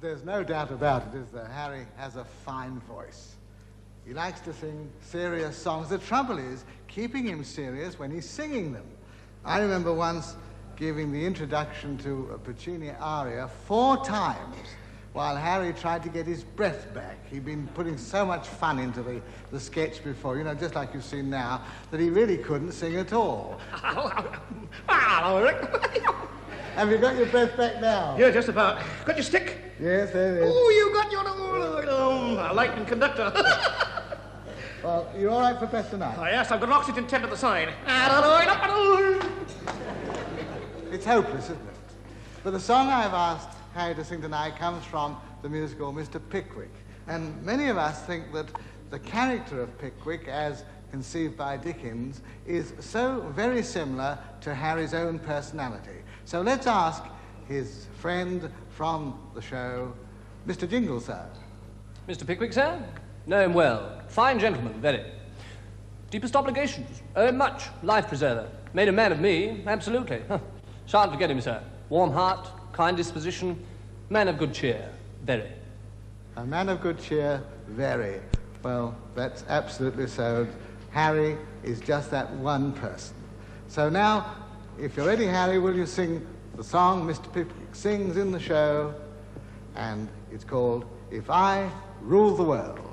There's no doubt about it, is there? Harry has a fine voice. He likes to sing serious songs. The trouble is keeping him serious when he's singing them. I remember once giving the introduction to a Puccini aria 4 times while Harry tried to get his breath back. He'd been putting so much fun into the sketch before, you know, just like you've seen now, that he really couldn't sing at all. Have you got your breath back now? Yeah, just about. Got your stick? Yes, there it is. Oh, you got your lightning conductor. Well, you're all right for breath tonight? Oh, yes, I've got an oxygen tent at the side. It's hopeless, isn't it? But the song I've asked Harry to sing tonight comes from the musical Mr. Pickwick. And many of us think that the character of Pickwick, as conceived by Dickens, is so very similar to Harry's own personality. So let's ask his friend from the show, Mr. Jingle, sir. Mr. Pickwick, sir? Know him well. Fine gentleman, very. Deepest obligations. Owe him much. Life preserver. Made a man of me, absolutely. Huh. Shan't forget him, sir. Warm heart, kind disposition, man of good cheer, very. A man of good cheer, very. Well, that's absolutely so. Harry is just that one person. So now, if you're ready, Harry, will you sing the song Mr. Pickwick sings in the show? And it's called If I Rule the World.